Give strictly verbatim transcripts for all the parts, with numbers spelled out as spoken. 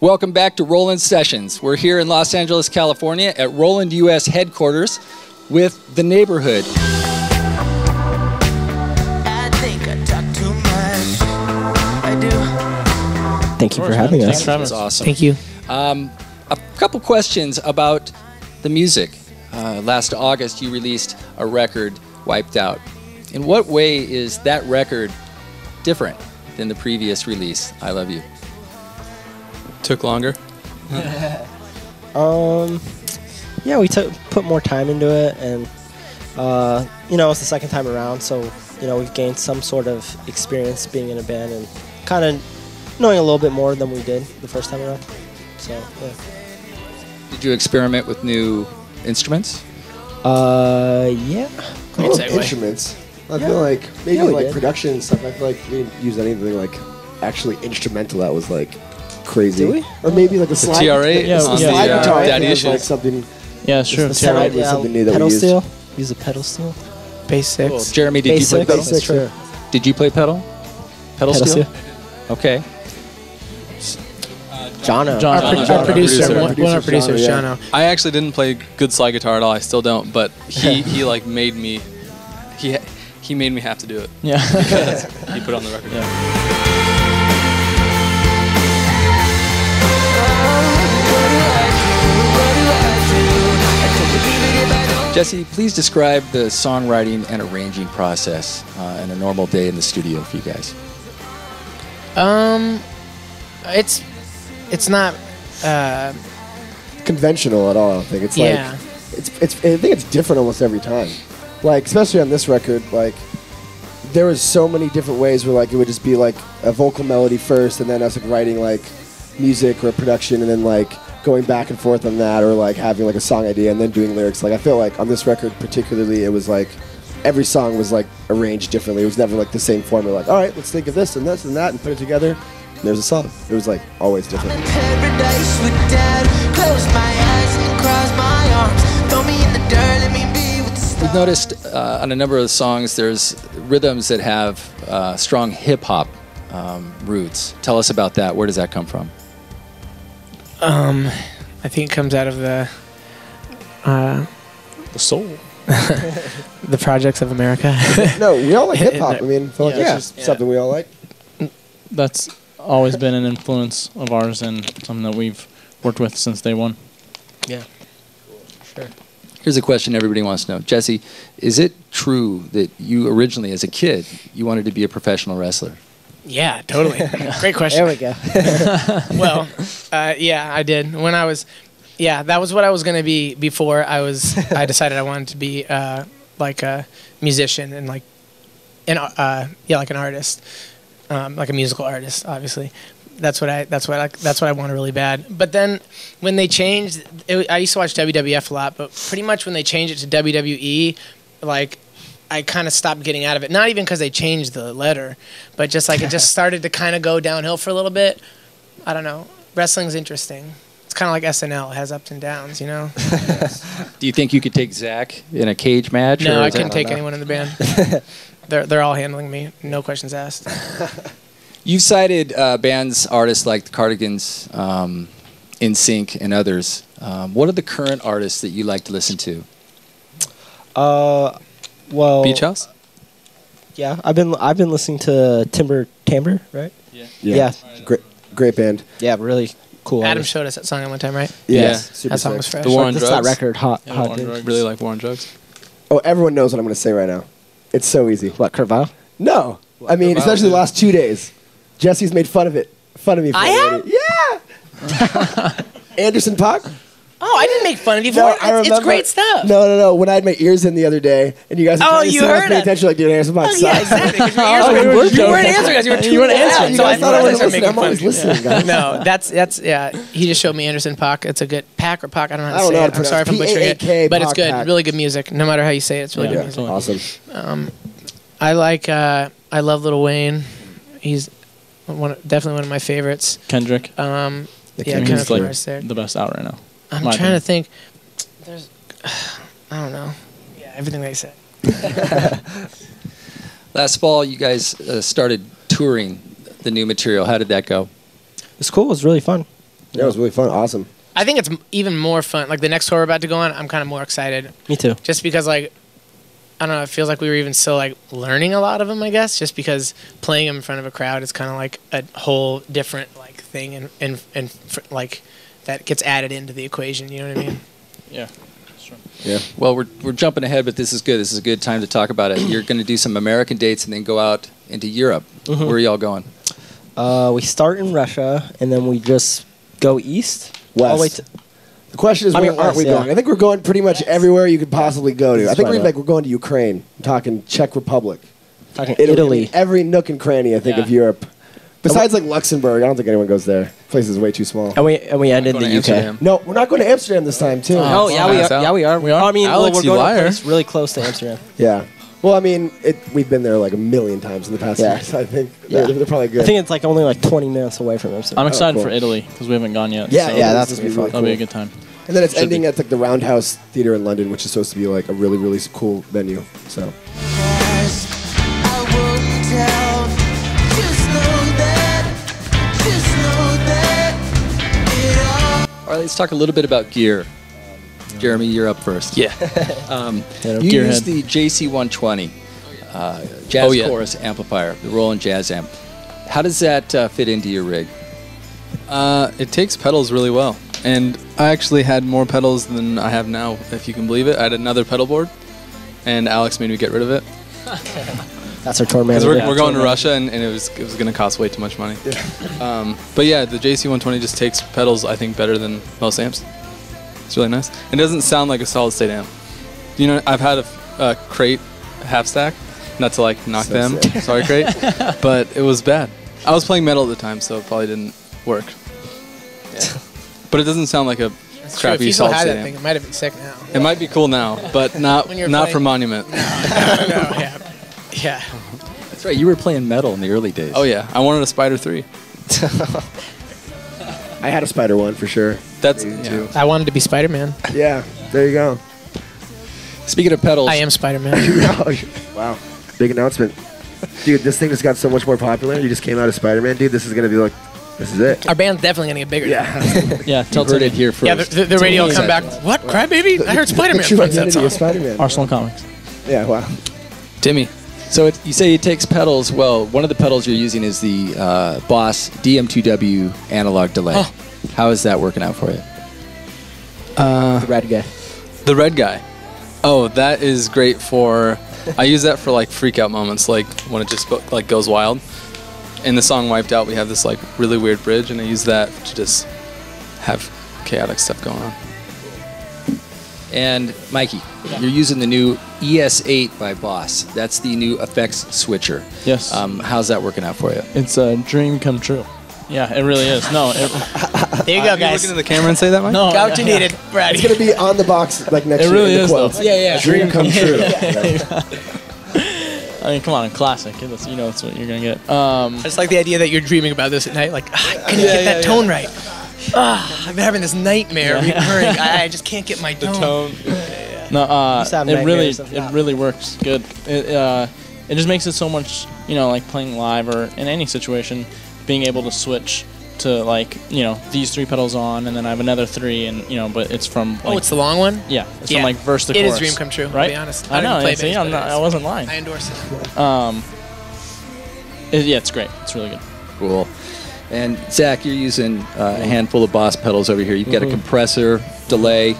Welcome back to Roland Sessions. We're here in Los Angeles, California at Roland U S headquarters with The Neighborhood. I think I talk too much. I do. Thank you for having us. That was awesome. Thank you. Um, a couple questions about the music. Uh, last August you released a record, Wiped Out. In what way is that record different than the previous release, I Love You? Took longer? um, yeah, we took put more time into it, and uh, you know, it's the second time around, so you know, we've gained some sort of experience being in a band and kind of knowing a little bit more than we did the first time around. So, yeah. Did you experiment with new instruments? Uh, yeah. Cool. Cool. Instruments. I yeah. feel like maybe yeah, like did. production and stuff. I feel like we didn't use anything like actually instrumental that was like crazy. Did we? Or maybe like a slide. The T R A? Yeah, slide yeah. guitar. Yeah. Daddy issues. Like something. Yeah, sure. T R A was something new that pedal we used. Pedal steel. Use a pedal steel. Bass six. Cool. Jeremy, did bass you play pedal? Sure. Did you play pedal? Pedal, pedal steel? steel. Okay. Jono. Jono. Our, Jono. Our producer, our producer. One, one of our producers, Jono. Yeah. I actually didn't play good slide guitar at all. I still don't, but he, he like made me, he he made me have to do it. Yeah. Because he put it on the record. Yeah. Jesse, please describe the songwriting and arranging process uh, in a normal day in the studio for you guys. Um, it's. It's not uh, conventional at all. I don't think it's yeah. like it's it's. I think it's different almost every time. Like especially on this record, like there was so many different ways where like it would just be like a vocal melody first, and then us like writing like music or production, and then like going back and forth on that, or like having like a song idea and then doing lyrics. Like I feel like on this record particularly, it was like every song was like arranged differently. It was never like the same formula. Like all right, let's think of this and this and that and put it together. There's a song. It was like always different. I'm in paradise with Dad. Close my eyes and cross my arms. Throw me in the dirt, let me be with the stars. We've noticed uh, on a number of the songs there's rhythms that have uh, strong hip hop um, roots. Tell us about that. Where does that come from? Um, I think it comes out of the uh, the soul. The projects of America. No, we all like hip hop. I mean, I like yeah, yeah, it's just yeah. something we all like. That's always been an influence of ours and something that we've worked with since day one. Yeah. Cool. Sure. Here's a question everybody wants to know. Jesse, is it true that you originally, as a kid, you wanted to be a professional wrestler? Yeah, totally. Great question. There we go. Well, uh, yeah, I did. When I was, yeah, that was what I was going to be before I was, I decided I wanted to be uh, like a musician and like, an, uh, yeah, like an artist. Um, like a musical artist, obviously. That's what I. That's what. I, that's what I wanted really bad. But then, when they changed, it, I used to watch W W F a lot. But pretty much when they changed it to W W E, like I kind of stopped getting out of it. Not even because they changed the letter, but just like it just started to kind of go downhill for a little bit. I don't know. Wrestling's interesting. It's kind of like S N L. It has ups and downs, you know. Do you think you could take Zach in a cage match? No, or I couldn't take anyone in the band. They're, they're all handling me, no questions asked. You've cited uh, bands, artists like the Cardigans, um, N Sync, and others. Um, what are the current artists that you like to listen to? Uh, well, Beach House. Yeah, I've been I've been listening to Timber Timbre, right? Yeah, yeah, yeah. Right, great, great band. Yeah, really cool. Adam artist. Showed us that song at one time, right? Yeah, yeah. Super that song sick. Was fresh. The War on Drugs. That record, hot, yeah, hot. Really like War on Drugs. Oh, everyone knows what I'm going to say right now. It's so easy. What, Carval? No. What, I mean, Carval, especially yeah. the last two days. Jesse's made fun of it. Fun of me for I it. Have? Yeah. Anderson .Paak? Oh, I didn't make fun of you for no, it. I remember, it's great stuff. No, no, no. When I had my ears in the other day, and you guys were oh, you so heard it. Like, dude, Anderson .Paak sucks. Oh, yeah, exactly. Your ears oh, were, you weren't answering us. You weren't answering. So I thought I was listening. I'm always listening, guys. No, that's, that's, yeah. He just showed me Anderson .Paak. It's a good, Pack or Pack. I don't know how to say it. I'm sorry if I'm butchering it. But it's good. Really good music. No matter how you say it, it's really good music. Awesome. I like, I love Lil Wayne. He's definitely one of my favorites. Kendrick. Yeah, Kendrick's like the best out right now. I'm My trying opinion. to think. There's, uh, I don't know. Yeah, everything they said. Last fall, you guys uh, started touring the new material. How did that go? It was cool. It was really fun. Yeah, it was really fun. Awesome. I think it's even more fun. Like the next tour we're about to go on, I'm kind of more excited. Me too. Just because, like, I don't know, it feels like we were even still like learning a lot of them, I guess, just because playing them in front of a crowd is kind of like a whole different like thing, and and and fr like that gets added into the equation. You know what I mean? Yeah. Sure. Yeah. Well, we're we're jumping ahead, but this is good. This is a good time to talk about it. You're going to do some American dates and then go out into Europe. Mm-hmm. Where are y'all going? Uh, we start in Russia and then we just go east. West. All the way to the question is, I where mean, aren't we yeah. going? I think we're going pretty much everywhere you could possibly go to. I think we're like we're going to Ukraine. I'm talking Czech Republic, talking Italy, Italy. Every nook and cranny I think yeah. of Europe. Besides like Luxembourg, I don't think anyone goes there. The place is way too small. And we and we end in the U K. Amsterdam. No, we're not going to Amsterdam this time too. Oh, oh yeah, we are. Yeah, we are. We are. I mean, Alex, well, we're going to a place really close to Amsterdam. Yeah. Well, I mean, it, we've been there like a million times in the past yeah. years. I think yeah. they're, they're probably good. I think it's like only like twenty minutes away from Amsterdam. I'm excited oh, cool. for Italy because we haven't gone yet. Yeah, so yeah, that's gonna be fun. Really That'll cool. be a good time. And then it's Should ending be. at like the Roundhouse Theater in London, which is supposed to be like a really, really cool venue. So. All right, let's talk a little bit about gear. Jeremy, you're up first. Yeah. um, yeah you use the J C one twenty uh, Jazz oh, yeah. Chorus amplifier, the Roland Jazz Amp. How does that uh, fit into your rig? Uh, it takes pedals really well. And I actually had more pedals than I have now, if you can believe it. I had another pedal board, and Alex made me get rid of it. That's our tour manager. We're, we're going to Russia, and, and it was, it was going to cost way too much money. Yeah. Um, but yeah, the J C one twenty just takes pedals, I think, better than most amps. It's really nice. It doesn't sound like a solid state amp. You know, I've had a uh, Crate half stack, not to like knock so them, sick. sorry Crate, but it was bad. I was playing metal at the time, so it probably didn't work. Yeah. But it doesn't sound like a That's crappy solid state that amp. Thing, it might have been sick now. It yeah. might be cool now, but not not playing. for Monument. No, no, no, yeah. yeah. That's right, you were playing metal in the early days. Oh yeah, I wanted a Spider three. I had a Spider one for sure. That's yeah. I wanted to be Spider-Man. Yeah, there you go. Speaking of pedals, I am Spider-Man. Wow, big announcement, dude! This thing just got so much more popular. You just came out of Spider-Man, dude. This is gonna be like, this is it. Our band's definitely gonna get bigger. Yeah, yeah. Tell heard it here first. Yeah, the, the, the radio will come back. What, Crybaby? I heard Spider-Man. That's that Spider-Man. Arsenal Comics. Yeah, wow. Timmy, so it, you say it takes pedals. Well, one of the pedals you're using is the uh, Boss D M two W analog delay. Oh. How is that working out for you? Uh, the red guy. The red guy. Oh, that is great for. I use that for like freak out moments, like when it just like goes wild. In the song "Wiped Out," we have this like really weird bridge, and I use that to just have chaotic stuff going on. And Mikey, yeah. you're using the new E S eight by Boss. That's the new effects switcher. Yes. Um, how's that working out for you? It's a dream come true. Yeah, it really is. No. It, there you go, uh, guys. Are you looking at the camera and say that, Mike? No. Got what you needed, Brad. It's gonna be on the box like next. It really year, is. The though. Yeah, yeah. Dream come true. I mean, come on, classic. It's, you know, it's what you're gonna get. Um, I just like the idea that you're dreaming about this at night. Like, ah, can you yeah, get yeah, that yeah. tone right? Ah, I've been having this nightmare yeah. recurring. I, I just can't get my the tone. tone. Yeah. No, uh, it really, it really works good. It, uh, it just makes it so much, you know, like playing live or in any situation, being able to switch to like, you know, these three pedals on, and then I have another three, and you know, but it's from like, oh, it's the long one. Yeah, it's yeah. from like verse to chorus. It is dream come true. Right? I'll be honest. I, I know. Bass, yeah, I'm not, I wasn't lying. I endorse it. Um, it, yeah, it's great. It's really good. Cool. And Zach, you're using uh, a handful of Boss pedals over here. You've got mm-hmm. a compressor, delay,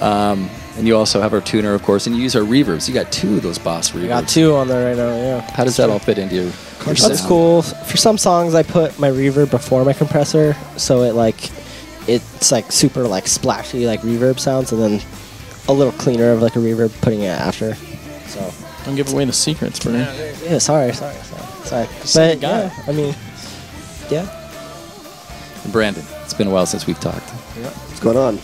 um, and you also have our tuner, of course, and you use our reverbs. You got two of those Boss reverbs. I got two on there right now, yeah. How does that all fit into your, your That's sound? Cool. For some songs, I put my reverb before my compressor, so it like it's like super like splashy like reverb sounds, and then a little cleaner of like a reverb putting it after. So don't give away the secrets, Brian. Yeah, yeah, sorry, sorry, sorry, sorry. But yeah, I mean, yeah. Brandon, it's been a while since we've talked. Yeah. What's going on?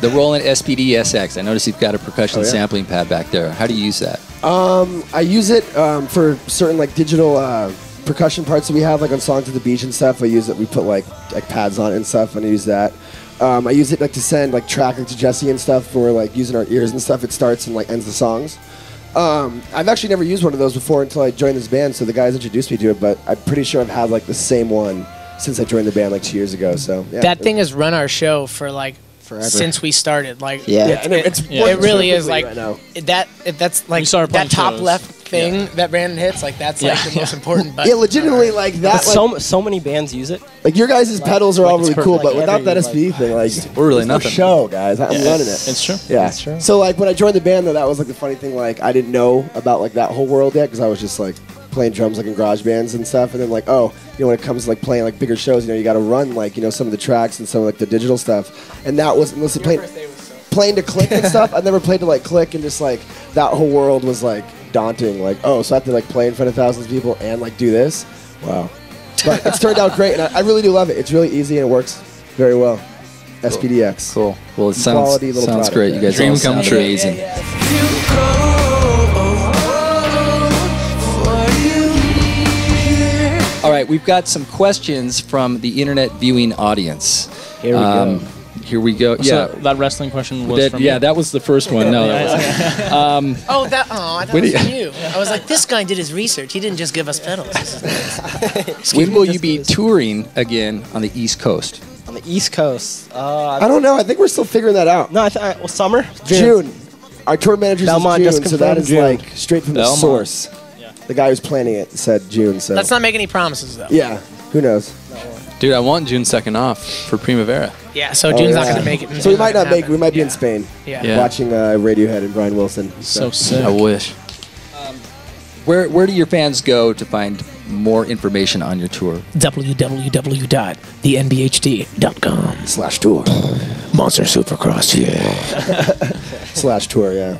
The Roland S P D S X. I noticed you've got a percussion oh, yeah. sampling pad back there. How do you use that? Um, I use it um, for certain like digital uh, percussion parts that we have, like on Songs of the Beach and stuff. I use it. We put like like pads on it and stuff, and I use that. Um, I use it like to send like tracking to Jesse and stuff. When we're like using our ears and stuff, it starts and like ends the songs. Um, I've actually never used one of those before until I joined this band. So the guys introduced me to it, but I'm pretty sure I've had like the same one since I joined the band like two years ago. So yeah, that thing has run our show for like forever since we started. Like yeah, yeah. It, it's yeah. it really is like right now. that. That's like that top shows. left thing yeah. that Brandon hits. Like that's yeah. like the yeah. most important button. Yeah, legitimately like that. But like, so so many bands use it. Like your guys' like, pedals are like all really perfect. cool, like, but without that S P like, thing, like we're really nothing. No show guys, I'm yeah. loving it. It's true. Yeah, it's true. So like when I joined the band though, that was like the funny thing. Like I didn't know about like that whole world yet because I was just like playing drums like in garage bands and stuff, and then like oh you know when it comes to like playing like bigger shows, you know you got to run like you know some of the tracks and some of like the digital stuff, and that was unless you played playing to click and stuff. I never played to like click, and just like that whole world was like daunting. Like oh so I have to like play in front of thousands of people and like do this. Wow, but it's turned out great, and I, I really do love it. It's really easy and it works very well. Cool. S P D X. Cool. Well, it sounds sounds great. There. You guys Dream all come sound true. Amazing. Yeah, yeah. All right, we've got some questions from the internet viewing audience. Here we um, go. Here we go. So yeah, that wrestling question was that, from Yeah, you? that was the first one. No, that was. Um, oh, that. Oh, I thought it was you. I was like, this guy did his research. He didn't just give us pedals. When will you be touring again on the East Coast? On the East Coast. Uh, I don't know. I think we're still figuring that out. No, I th well, summer. June. June. Our tour manager's Belmont in June, so that is June. like straight from Belmont. the source. The guy who's planning it said June, so... Let's not make any promises, though. Yeah. Who knows? Dude, I want June second off for Primavera. Yeah, so oh, June's yeah. not going to make it. So we might not make it. We might be yeah. in Spain. Yeah. yeah. Watching uh, Radiohead and Brian Wilson. So, so sick. I wish. Um, where, where do your fans go to find more information on your tour? w w w dot the n b h d dot com. Slash tour. Monster Supercross, yeah. Slash tour, yeah.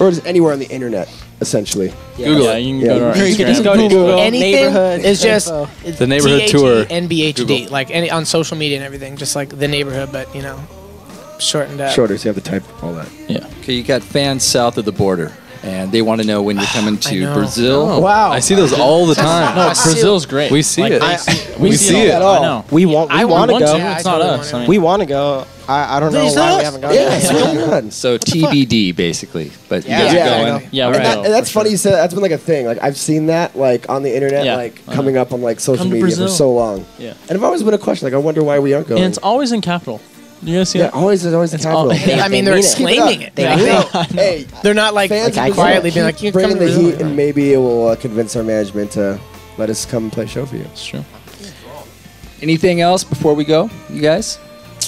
Or just anywhere on the internet, essentially. Yeah. Google it. Yeah, you can yeah. go to our Instagram. You can just go to Google. Anything. Neighborhood. It's just it's the neighborhood tour. N B H D. Like any on social media and everything, just like the neighborhood, but you know, shortened up. Shorter, so you have to type all that. Yeah. Okay, you got fans south of the border, and they want to know when you're coming to Brazil. Oh, wow. I see those all the time. No, Brazil's great. We see like, it. I, I, we, we see it. At all. I know. We want. I want to go. Yeah, it's not us. We want to go. I, I don't Please know why us. we haven't gone. Yeah, yeah. So T B D, basically. But yeah, you guys yeah, are going. Yeah, right. And, that, and that's funny sure. you said that. That's been like a thing. Like I've seen that like on the internet, yeah. like uh-huh. coming up on like social media Brazil. for so long. Yeah. And I've always been a question. Like I wonder why we aren't going. And it's always in capital. You guys see yeah, that? Always, always it's in capital. All, they, I mean, they're exclaiming it. it. They yeah. know. Hey, they're not like, fans like quietly being like, "You bring in the heat, and maybe it will convince our management to let us come and play a show for you." It's true. Anything else before we go, you guys?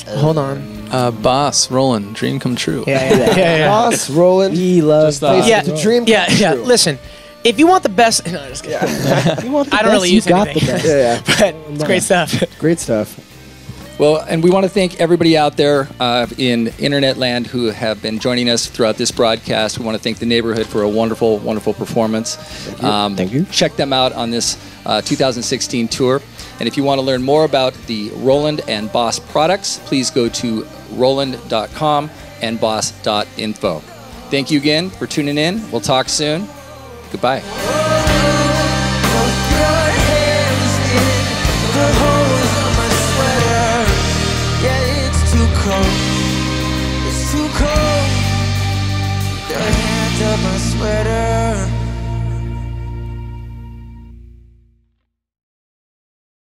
Hold on. Uh, Boss, Roland, dream come true. Yeah, yeah, yeah. yeah, yeah. Boss, Roland, he loves that. Yeah, dream come yeah, true. Yeah, yeah. Listen, if you want the best, no, just kidding. Yeah. you want the I don't best, really use you anything. Got the best. yeah, yeah. But it's great stuff. Great stuff. Well, and we want to thank everybody out there uh, in internet land who have been joining us throughout this broadcast. We want to thank the neighborhood for a wonderful, wonderful performance. Thank you. Um, thank you. Check them out on this uh, two thousand sixteen tour. And if you want to learn more about the Roland and Boss products, please go to roland dot com and boss dot info. Thank you again for tuning in. We'll talk soon. Goodbye. It's too cold. Their hands up my sweater.